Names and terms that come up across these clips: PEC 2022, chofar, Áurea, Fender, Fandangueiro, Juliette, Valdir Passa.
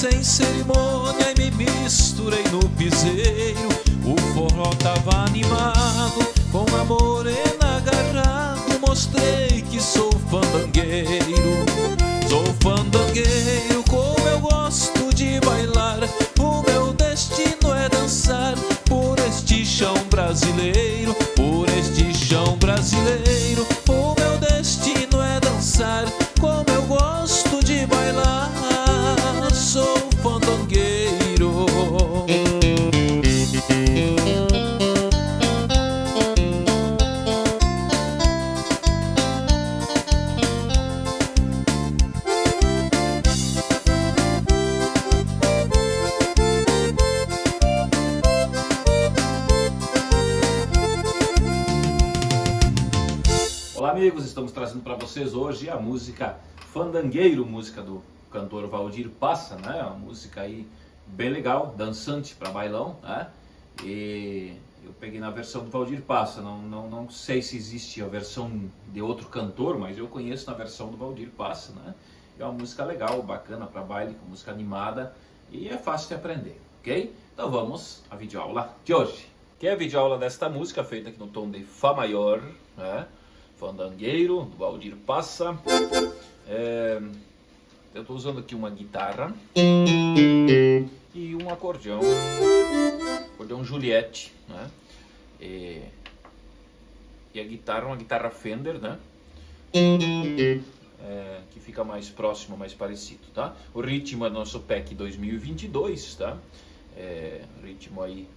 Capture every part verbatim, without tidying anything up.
Sem cerimônia e me misturei no piseiro. O forró tava animado, com a morena agarrado. Mostrei que sou fandangueiro, sou fandangueiro, como eu gosto de bailar. O meu destino é dançar por este chão brasileiro, por este chão brasileiro. O meu destino é dançar, como eu gosto de bailar. Sou fandangueiro. Olá, amigos, estamos trazendo para vocês hoje a música Fandangueiro, música do cantor Valdir Passa, né? Uma música aí bem legal, dançante para bailão, né? E eu peguei na versão do Valdir Passa, não, não, não sei se existe a versão de outro cantor, mas eu conheço na versão do Valdir Passa, né? É uma música legal, bacana para baile, uma música animada e é fácil de aprender, ok? Então vamos à videoaula de hoje, que é a videoaula desta música feita aqui no tom de Fá maior, né? Fandangueiro, do Valdir Passa. É... Eu estou usando aqui uma guitarra e um acordeão, acordeão Juliette, né? E, e a guitarra, uma guitarra Fender, né? É, que fica mais próximo, mais parecido, tá? O ritmo é nosso P E C dois mil e vinte e dois, tá? É, ritmo aí,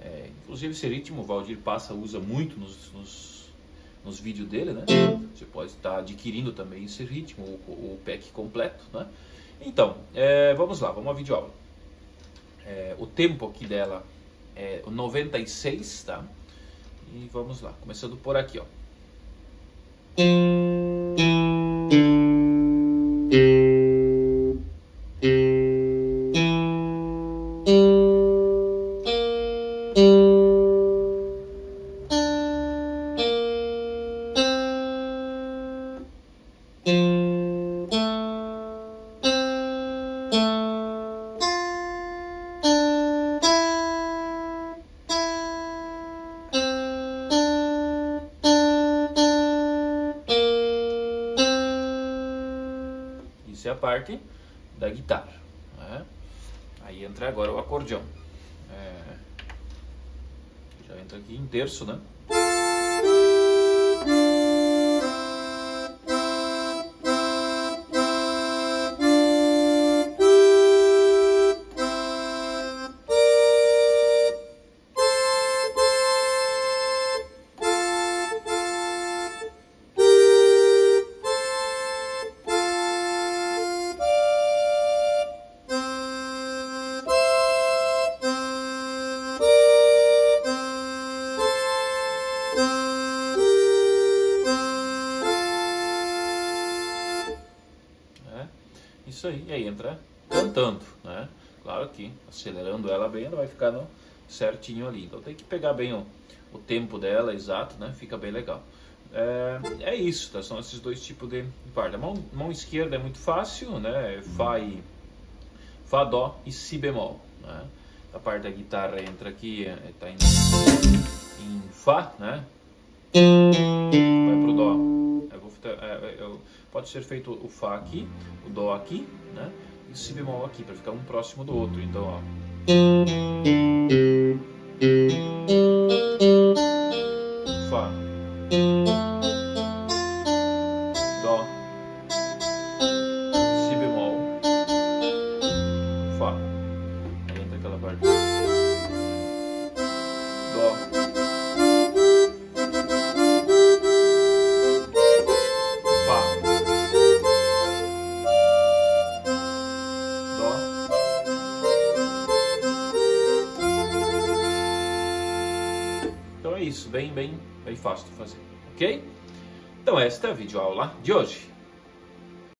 é, inclusive esse ritmo o Valdir Passa usa muito nos, nos nos vídeos dele, né? Você pode estar adquirindo também esse ritmo, o, o P E C completo, né? Então, é, vamos lá, vamos à videoaula. É, o tempo aqui dela é noventa e seis, tá? E vamos lá, começando por aqui, ó. Isso é a parte da guitarra, né? Aí entra agora o acordeão, é... já entra aqui em terço, né? Isso aí, e aí entra cantando, né? Claro que acelerando ela bem, ela vai ficar no certinho ali. Então tem que pegar bem o, o tempo dela, exato, né? Fica bem legal. É, é isso, tá? São esses dois tipos de parte. A mão, mão esquerda é muito fácil, né? É Fá, e, Fá, Dó e Si bemol, né? A parte da guitarra entra aqui, tá em, em Fá, né? Vai pro Dó. Pode ser feito o Fá aqui, o Dó aqui, né? E o Si bemol aqui, para ficar um próximo do outro. Então, ó. Fá. Dó. Si bemol. Fá. Aí entra aquela parte. Dó. Então é isso, bem, bem, bem fácil de fazer, ok? Então esta é a videoaula de hoje.